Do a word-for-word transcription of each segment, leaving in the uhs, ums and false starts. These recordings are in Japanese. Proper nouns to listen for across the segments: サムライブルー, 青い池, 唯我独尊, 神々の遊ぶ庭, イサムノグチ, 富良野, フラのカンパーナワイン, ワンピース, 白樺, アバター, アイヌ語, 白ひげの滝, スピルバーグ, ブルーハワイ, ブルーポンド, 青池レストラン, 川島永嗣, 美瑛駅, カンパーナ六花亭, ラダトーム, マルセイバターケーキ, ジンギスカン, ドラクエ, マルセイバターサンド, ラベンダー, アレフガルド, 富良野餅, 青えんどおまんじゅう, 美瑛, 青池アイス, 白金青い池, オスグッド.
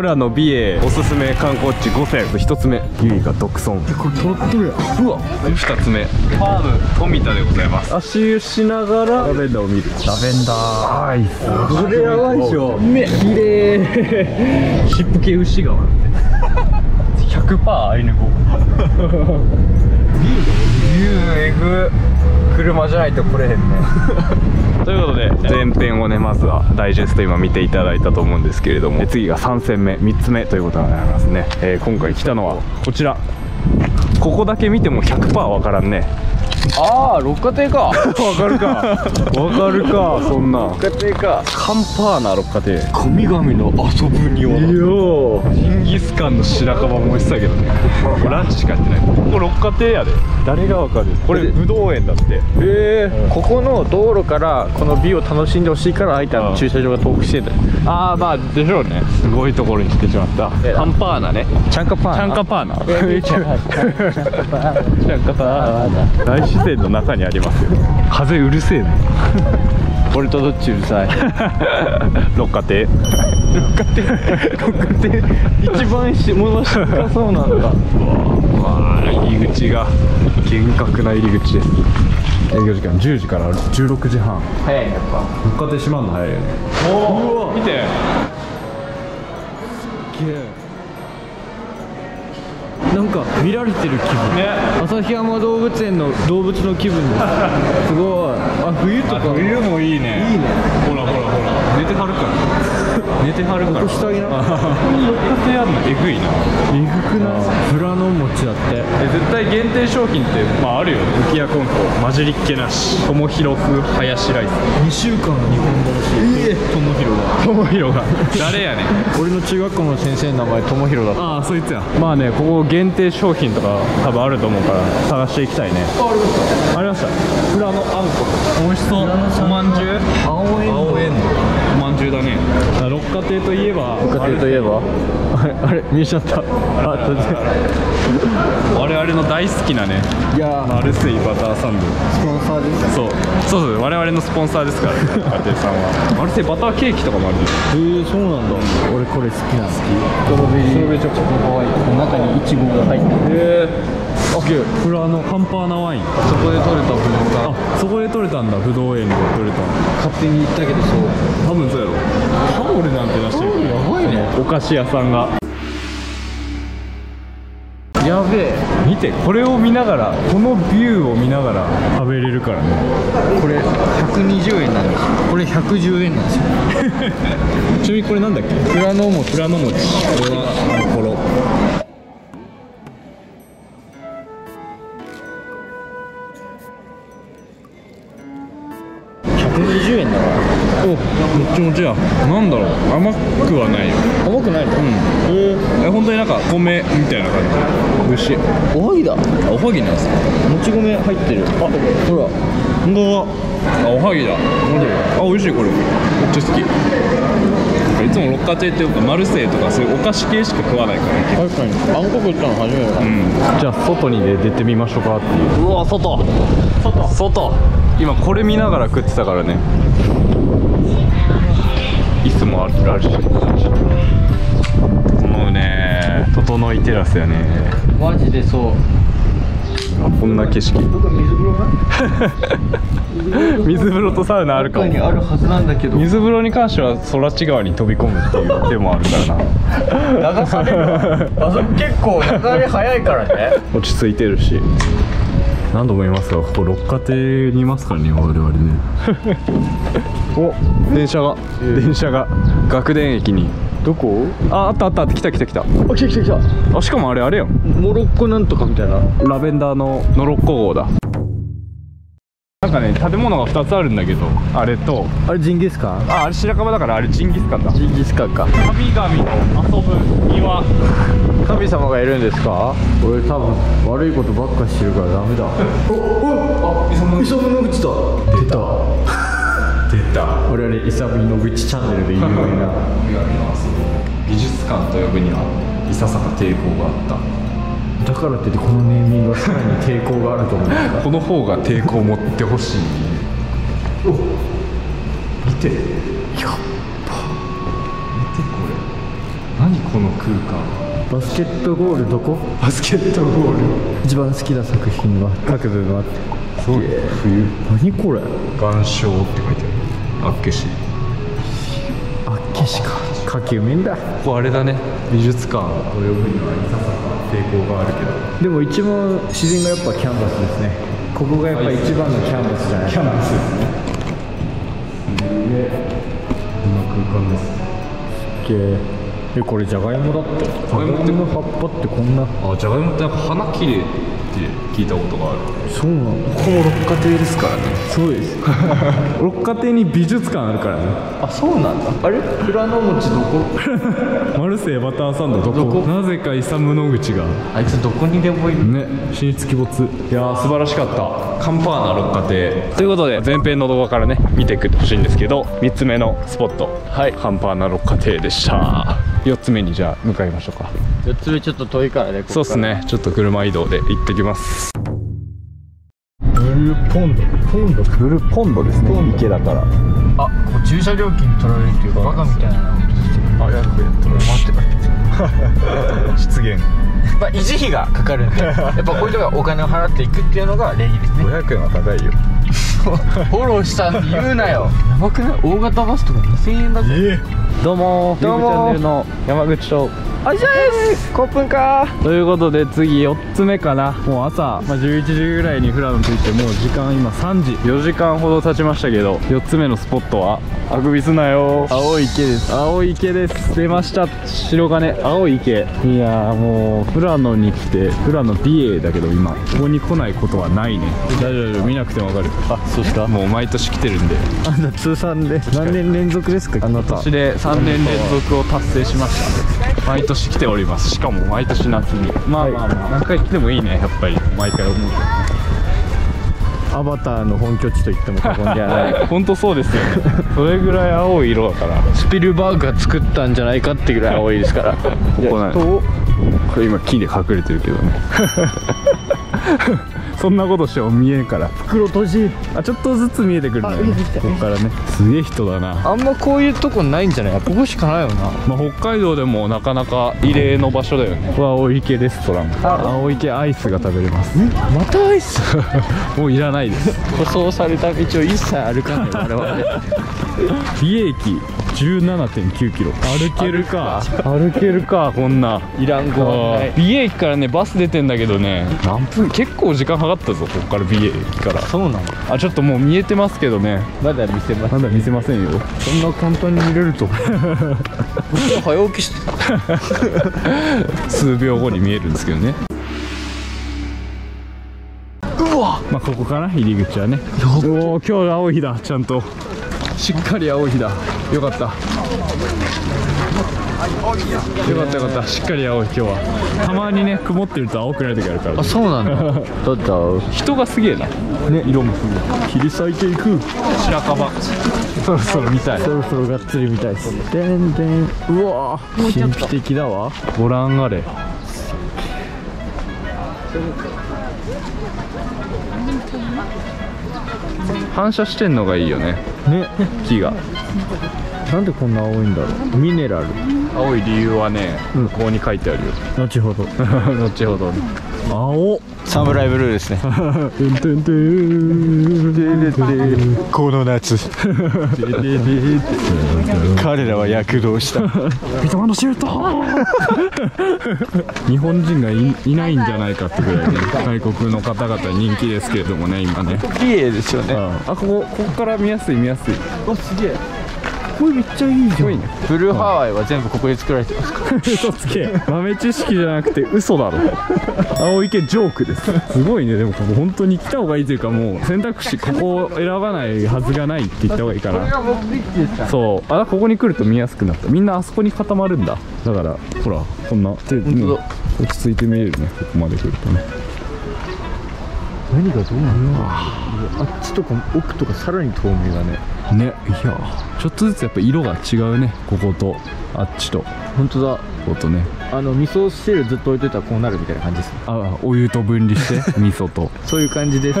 これはあの美瑛おすすめ観光地ごせん。ひとつめゆいが独尊、これ取っとるやん。うわ、ふたつめハーブ富田でございます。足湯しながらラベンダーを見る。ラベンダーアイス、これやばいでしょ。めっきれいヒップ系牛がおるひゃくパーセント アイヌ語エグ車じゃないと来れへんねということで前編をね、まずはダイジェスト今見ていただいたと思うんですけれども、次がさんせんめみっつめということになりますね、えー、今回来たのはこちら。ここだけ見ても ひゃくパーセント わからんね。ああ、六花亭か。わかるか。わかるか、そんな。六花亭か。カンパーナ六花亭。神々の遊ぶ庭。いやー、ジンギスカンの白樺も美味しそうやけどね。これランチしかやってない。ここ六花亭やで。誰がわかる。これぶどう園だって。へえ。ここの道路からこの美を楽しんでほしいから、あいた駐車場が遠くしてた。ああ、まあでしょうね。すごいところに来てしまった。カンパーナね。チャンカパーナ。チャンカパーナ。チャンカパーナ。自然の中にありますよ。風うるせえな。俺とどっちうるさい。六花亭。六花亭。六花亭。一番し物静かそうなんだ。わあ、入り口が厳格な入り口です。営業時間じゅうじからじゅうろくじはん。早い、やっぱ。六花亭閉まんの早いよね。おお、見て。すげえ。なんか見られてる気分ね。旭山動物園の動物の気分ですすごい。あ、冬とか冬もいいね。いいね。ほらほらほら、寝てはるから、寝てはるから。下着な六花亭やんのえぐいな。えぐくない？富良野餅だって。え、絶対限定商品ってまああるよね。浮屋コンポ混じりっけなしともひろ風ハヤシライス、にしゅうかんの日本語らしい。ええ、ともひろがともひろが誰やねん。俺の中学校の先生の名前ともひろだった。ああ、そいつや。まあね、ここ限定商品とか多分あると思うから探していきたいね。ありました。富良野あんこ美味しそう。おまんじゅう、青えんどおまんじゅうだね。六花亭といえば、六花亭といえばあれあれ見えちゃった。あ、途中我々の大好きなね、いやマルセイバターサンド、スポンサーです。そうそうそう、我々のスポンサーですから六花亭さんは。マルセイバターケーキとかもある。へえ、そうなんだ。俺これ好きな、好き。ストロベリー、ストロベリーチョコかわいい。中にイチゴが入ってる。へえ。オッケー。フラのカンパーナワイン。そこで取れたぶどうか。あ、そこで取れたんだ。ぶどう園で取れた。勝手に行ったけど、そう。多分そうやろ。タオルなんて出してる。やばいね。お菓子屋さんが。やべえ。見て、これを見ながら、このビューを見ながら食べれるからね。これひゃくにじゅうえんなんですよ。これひゃくじゅうえんなんですよ。ちなみにこれなんだっけ？フラの餅。フラの餅。これはアルコロ。にじゅうえんだから。お、もっちもちや。なんだろう、甘くはないよ。甘くないの？うん。え、本当になんか米みたいな感じ。美味しい。おはぎだ。おはぎなんですか？もち米入ってる。あ、ほら。本当だ。あ、おはぎだ。あ、美味しいこれ。めっちゃ好き。いつも六花亭っていうかマルセイとかそういうお菓子系しか食わないからね。確かに。あんこ食ったの初めてだ。うん。じゃあ外にね出てみましょうかっていう。うわ、外。外。外。今これ見ながら食ってたからね。椅子もある、あるし。もうね、整いテラスやね。マジでそう。あ、こんな景色。水風呂とサウナあるかも。中にあるはずなんだけど。水風呂に関しては空地川に飛び込むっていう手もあるからな。流されるわ。あそこ結構流れ早いからね。落ち着いてるし。何度も言いますが、ここ六花亭にいますからね、我々ね。お、電車が、えー、電車が学田駅に。どこ？あ、あったあった、来た来た来た。あ、来た来た来た。あ、しかもあれあれやん。モロッコなんとかみたいな。ラベンダーのノロッコ号だ。なんかね、建物がふたつあるんだけど、あれとあれジンギスカン。あ、あれ白樺だから、あれジンギスカンだ。ジンギスカンか。神々の遊ぶ庭。神様がいるんですか？俺多分悪いことばっかしてるからダメだ。おお、あ、イサムノグチだ。出た出た。俺はね、イサムノグチチャンネルで有名な神々の遊ぶ美術館と呼ぶにはいささか抵抗があった。だからってこのネーミングはさらに抵抗があると思うこの方が抵抗を持ってほしい。お、見てやっぱ見てこれ。何この空間。バスケットゴールどこ？バスケットゴール一番好きな作品は各部分あって。そう冬。何これ？岩礁って書いてある。あっけし。あっけしか。下級面だ。ここあれだね、美術館と呼ぶにはいささか抵抗があるけど、でも一番自然がやっぱキャンバスですね。ここがやっぱ一番のキャンバスじゃない？キャンバスですね。こんな空間です。すっげえ。え、これじゃがいもだって。じゃがいもの葉っぱってこんな。あ、じゃがいもってやっぱ花きれいって聞いたことがある。そうなの。ここも六花亭ですからね。そうです。六花亭に美術館あるからね。あ、そうなんだ。あれ、富良野餅どこ？マルセイバターサンドどこ？なぜかイサム野口が。あいつどこにでもいるね。死につき没。いやー、素晴らしかった。カンパーナ六花亭ということで、前編の動画からね見ていくってほしいんですけど、みっつめのスポット、はい、カンパーナ六花亭でした。よっつめにじゃあ向かいましょうか。よっつめちょっと遠いからね。ここからそうっすね、ちょっと車移動で行ってきます。ブルーポンド、ポンドブルーポンドですね、池だから。あ、こう駐車料金取られるっていうバカみたいなの。あ、やっぱやっと待ってた失言。まあ維持費がかかるんで、やっぱこういうとこはお金を払っていくっていうのが礼儀ですね。ごひゃくえんは高いよ。フォローしたって言うなよ。やばくない？大型バスとかにせんえんだぜ。えー、どうもー、どうもー、チャンネルの山口とあいしゃです。コップンかーということで、次よっつめかな。もう朝、まあ、じゅういちじぐらいに富良野着いて、もう時間今さんじ、よじかんほど経ちましたけど、よっつめのスポットはあくびすなよー、青い池です。青い池です。出ました、白金青い池。いやー、もう富良野に来て、富良野美瑛だけど、今ここに来ないことはないね。大丈夫、大丈夫、見なくてもわかる。あ、そうした。もう毎年来てるんで。あんた通算で何年連続ですか？あなた今年でさんねん連続を達成しました。毎年来ております。しかも毎年夏に。まあまあまあ、何回来てもいいね、やっぱり。毎回思うけど、アバターの本拠地と言っても過言ではない。本当そうですよね。それぐらい青い色だから、スピルバーグが作ったんじゃないかってぐらい青いですから。ここないこれ今木で隠れてるけどね。そんなことしても見えんから、袋閉じ。あ、ちょっとずつ見えてくるんだよね、ここからね。すげえ人だな。あんまこういうとこないんじゃない？ここしかないよな。まあ、北海道でもなかなか異例の場所だよね。ここは青池レストラン。青池アイスが食べれます。またアイス？もういらないです。舗装された道を一切歩かない我々。美瑛駅。じゅうななてんきゅうキロ。歩けるか。歩けるか、こんな。いらんご飯。美瑛駅からね、バス出てんだけどね。何分？結構時間かかったぞ、ここから美瑛駅から。そうなの。あ、ちょっともう見えてますけどね。まだ見せません。まだ見せませんよ。そんな簡単に見れると。早起きしてた。数秒後に見えるんですけどね。うわ。まあ、ここかな、入り口はね。おお、今日青い日だ、ちゃんと。しっかり青い日だ。よかった。よかったよかった。しっかり青い今日は。たまにね、曇ってると青くなる時あるから。あ、そうなんだ。だった。人がすげえな。ね、色もすごい。切り裂いていく。白樺。そろそろ見たい。そろそろがっつり見たいです。でんでん。うわー。神秘的だわ。ご覧あれ。反射してんのがいいよね。ね、木が。なんでこんな青いんだろう。ミネラル。青い理由はね、うん、ここに書いてあるよ。後ほど。後ほど。青。サムライブルーですね。この夏。彼らは躍動した。三笘のシュート。日本人が い, いないんじゃないかってぐらいね、外国の方々人気ですけれどもね、今ね。綺麗ですよね。あ, あ、ここ、ここから見やすい、見やすい。あ、すげえ。これめっちゃいいじゃん。ブルーハワイは全部ここで作られてますから。嘘つけ。豆知識じゃなくて嘘だろ。青池ジョークです。すごいね。でもここ本当に来た方がいいというか、もう選択肢ここを選ばないはずがないって言った方がいいかな。そう。あ、ここに来ると見やすくなった。みんなあそこに固まるんだ。だからほら、こんな落ち着いて見えるね。ここまで来るとね。何がどうなるの？あっちとか奥とかさらに透明だね。ね、いやちょっとずつやっぱ色が違うね、こことあっちと。本当だ、こことね。あの味噌汁ずっと置いといたらこうなるみたいな感じです。あ、お湯と分離して味噌とそういう感じです。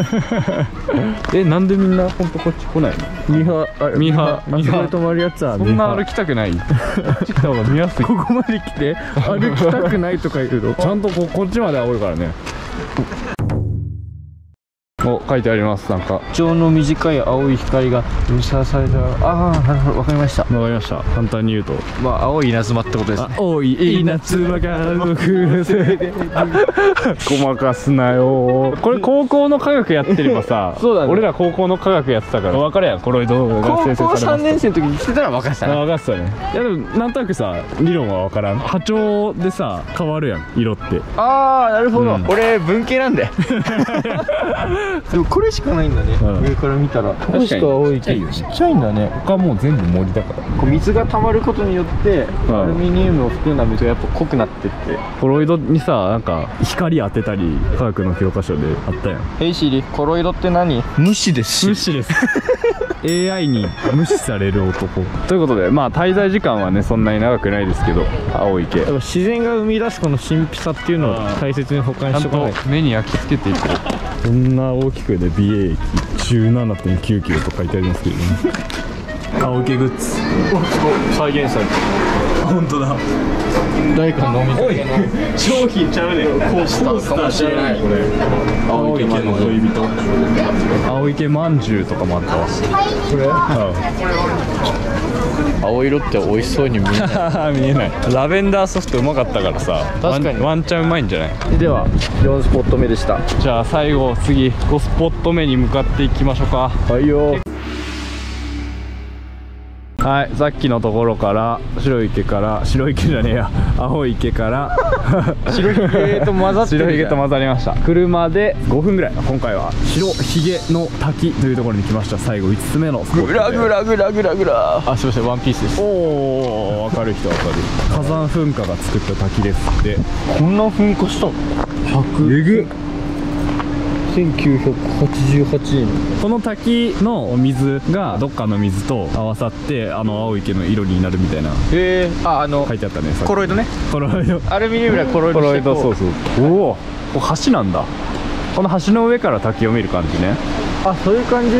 え、なんでみんなほんとこっち来ないの？ミハ、あ、ミハ、ミハ、泊まるやつはそんな歩きたくない。こっち来た方が見やすい。ここまで来て歩きたくないとか言うの。ちゃんとこ、こっちまで青いからね。お、書いてあります。なんか波長の短い青い光が照射された。ああ、なるほど、わかりました、わかりました。簡単に言うと、まあ青い稲妻ってことですね。青い稲妻が動くせいでごまかすなよ。これ高校の科学やってればさそうだね、俺ら高校の科学やってたから分かるやん。これどうが生成されます。高校さんねん生の時に来てたら分かったね。分かったね。いやでもなんとなくさ、理論は分からん。波長でさ変わるやん、色って。ああ、なるほど、うん、俺文系なんででもこれしかないんだね、うん、上から見たら。ここしか青いってちっちゃいんだね。他もう全部森だから。こう水が溜まることによって、うん、アルミニウムを含んだ水がやっぱ濃くなってって。コロイドにさ、なんか光当てたり科学の教科書であったやん。ヘイシリ、コロイドって何？無視です。無視ですエーアイ に無視される男ということで、まあ滞在時間はねそんなに長くないですけど、青池自然が生み出すこの神秘さっていうのを大切に保管しておかないと。ちゃんと目に焼き付けていこう。こんな大きくで ビーエー 液 じゅうななてんきゅうキロと書いてありますけどね青池グッズ、お、すごい再現されてる。本当だ。誰か飲みかけの商品ちゃうね。コースターかもしれない。これ青池の恋人、青池まんじゅうとかもあったわ。これ、うん、青色って美味しそうに見えない見えない。ラベンダーソフトうまかったからさ、確かにワンチャンうまいんじゃない。ではよんスポット目でした。じゃあ最後、次ごスポット目に向かっていきましょうか。はいよー。はい、さっきのところから白池から白池じゃねえや青池から白池と混ざって白池と混ざりました。車でごふんぐらい。今回は白ひげの滝というところに来ました。最後いつつめのスポット。グラグラグラグラグラ。あ、すいません、ワンピースです。おお、分かる人分かる火山噴火が作った滝ですって。こんな噴火したの？ひゃくせんきゅうひゃくはちじゅうはちねん。この滝の水がどっかの水と合わさってあの青池の色になるみたいな。へえー、あ、あの書いてあったね、コロイドね。コロイド、アルミニウムはコロイド、コロイド、そうそう。おお、これ橋なんだ。この橋の上から滝を見る感じね。あ、そういう感じ。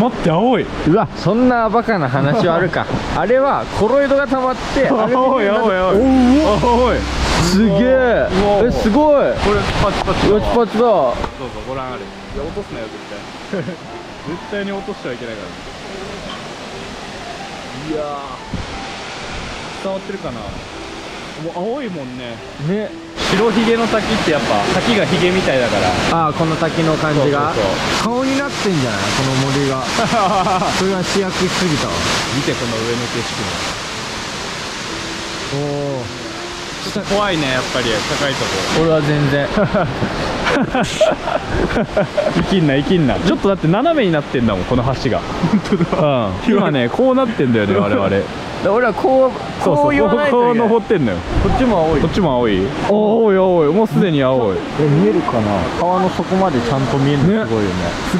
待って、青い。うわ、そんなバカな話はあるかあれはコロイドが溜まって青い青い青い青い。すげえ、え、すごい。これパチパチだ。パチパチだ。どうぞご覧あれ。いや、落とすなよ絶対絶対に落としちゃいけないから。いや伝わってるかな。もう青いもんね。ね、白ひげの滝ってやっぱ滝がひげみたいだから。ああ、この滝の感じが顔になってんじゃない、この森がそれは主役すぎたわ。見てこの上の景色も。おお、怖いね、やっぱり高いとこ。俺は全然生きんな生きんな。ちょっとだって斜めになってんだもん、この橋が。本当だ、うん、今ねこうなってんだよね我々。俺はこうこう言わないといけない。こう登ってんのよ。こっちも青い、こっちも青い。青い青い、もうすでに青い。え、見えるかな、川の底までちゃんと見えるの。すごいよね、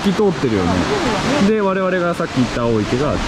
透き通ってるよね。で我々がさっき言った青池があっち。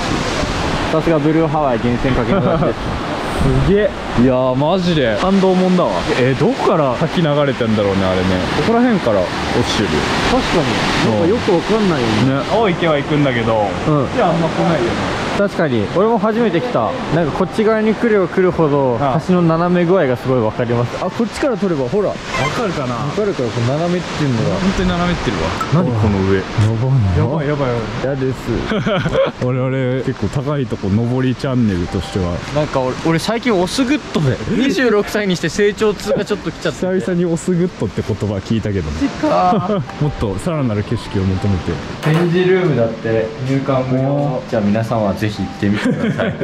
さすがブルーハワイ源泉かけ流しですすげえ。いやーマジで感動もんだわ。えー、どこから滝流れてんだろうね、あれね。ここら辺から落ちてる。確かになんかよくわかんないよね。青池は行くんだけど、うん、いやあんま来ないよね。確かに俺も初めて来た。なんかこっち側に来れば来るほど橋の斜め具合がすごい分かります。あ、こっちから撮ればほら分かるかな。分かるから、こう斜めっていうのが本当に斜めってるわ。何この上、やばいやばいやばい、嫌です。我々結構高いとこ上りチャンネルとしてはなんか俺、俺最近オスグッドでにじゅうろくさいにして成長痛がちょっと来ちゃって、久々にオスグッドって言葉聞いたけどねもっとさらなる景色を求めて。展示ルームだって入館無料。じゃあ皆さんはぜひ行ってみてください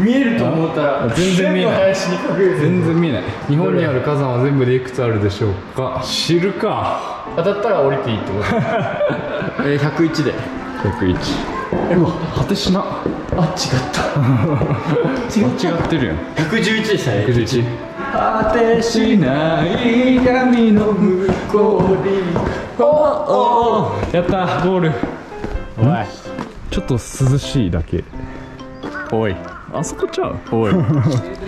見えると思ったら全然見えない。全然見えない。日本にある火山は全部でいくつあるでしょうか。知るか。当たったら降りていいってことえー、ひゃくいちでひゃくいち。うわ、果てしな。あ、違った違った違ってるやん。ひゃくじゅういちでしたね。ひゃくじゅういち。果てしない闇の向こうに。おおやったゴール。おいちょっと涼しいだけ。おいあそこちゃう。おい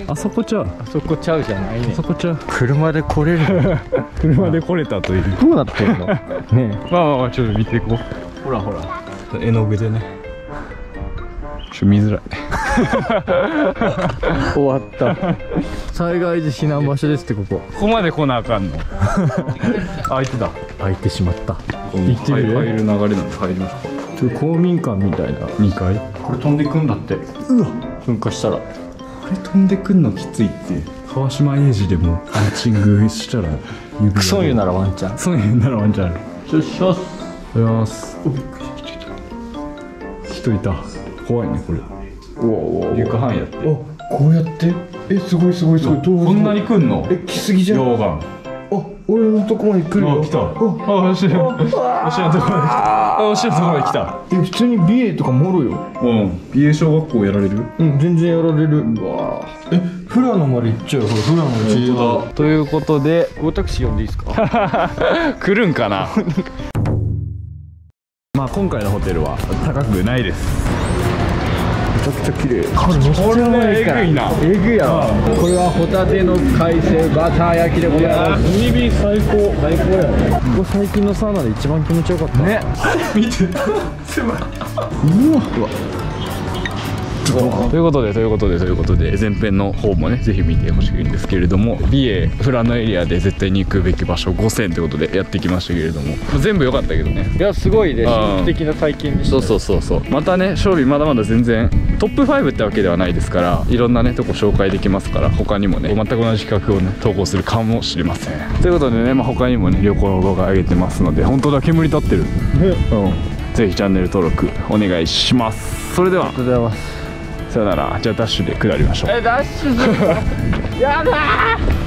あそこちゃう。あそこちゃうじゃないね。あそこちゃう。車で来れる。車で来れたという。どうなってるのねえ。まあまあまあちょっと見ていこう。ほらほら絵の具でね。ちょっと見づらい。終わった。災害時避難場所ですってここ。ここまで来なあかんの。開いてた。開いてしまった。行ってみる。入る流れなんで入りますか。ちょっと公民館みたいな。にかい。これ飛んでくんだって。うわ。噴火したら。これ飛んでくんのきついって。川島永嗣でもパンチングしたら。クソ言うならワンチャン。そう言うならワンチャンある。よっしゃ。おはようございます。人いた。怖いねこれ。床範囲やって。あ、こうやって。え、すごいすごいすごい。こんなに来んの？え、来すぎじゃん。溶岩。あ、俺のとこまで来るよ。来た。あ、おしの。おしのとこまで来た。あ、おしのとこまで来た。え、普通に美瑛とかもろよ。うん。美瑛小学校やられる？うん、全然やられる。うわ。え、富良野まで行っちゃう。これ富良野の地図だ。ということで、私呼んでいいですか？来るんかな。まあ今回のホテルは高くないです。めちゃくちゃ綺麗。これもえぐいな。えぐいやろ。これはホタテの海鮮バター焼きでございます。海辺最高。最高やね。ここ最近のサウナで一番気持ちよかったね。見て。狭い。うわ。ということでということでということで前編の方もねぜひ見てほしいんですけれども、美瑛富良野エリアで絶対に行くべき場所ごせんということでやってきましたけれども、全部良かったけどね。いやすごいね、刺激的な体験でした。そうそうそうそう。またね勝利まだまだ全然トップファイブってわけではないですから、いろんなねとこ紹介できますから、他にもね全く同じ企画をね投稿するかもしれませんということでね、まあ、他にもね旅行の動画上げてますので、本当だ煙立ってるうん、ぜひチャンネル登録お願いします。それではありがとうございます。さよなら。じゃあダッシュで下りましょう。えダッシュするやだー